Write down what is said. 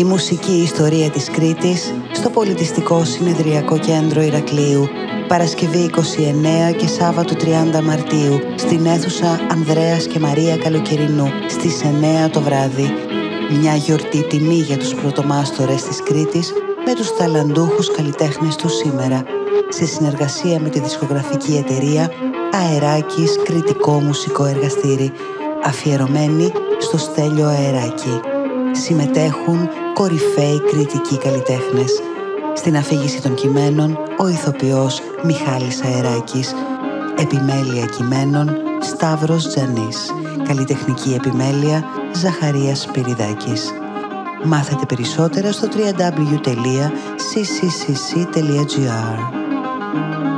η μουσική ιστορία της Κρήτης στο Πολιτιστικό Συνεδριακό Κέντρο Ηρακλείου, Παρασκευή 29 και Σάββατο 30 Μαρτίου, στην αίθουσα Ανδρέας και Μαρία Καλοκαιρινού, στις 9 το βράδυ. Μια γιορτή τιμή για τους πρωτομάστορες της Κρήτης με τους ταλαντούχους καλλιτέχνες του σήμερα, σε συνεργασία με τη δισκογραφική εταιρεία Αεράκης Κρητικό Μουσικό Εργαστήρι, αφιερωμένη στο Στέλιο Αεράκη. Συμμετέχουν κορυφαίοι κρητικοί καλλιτέχνες. Στην αφήγηση των κειμένων, ο ηθοποιός Μιχάλης Αεράκης. Επιμέλεια κειμένων, Σταύρος Τζανής. Καλλιτεχνική επιμέλεια, Ζαχαρίας Σπυριδάκης. Μάθετε περισσότερα στο www.cccc.gr.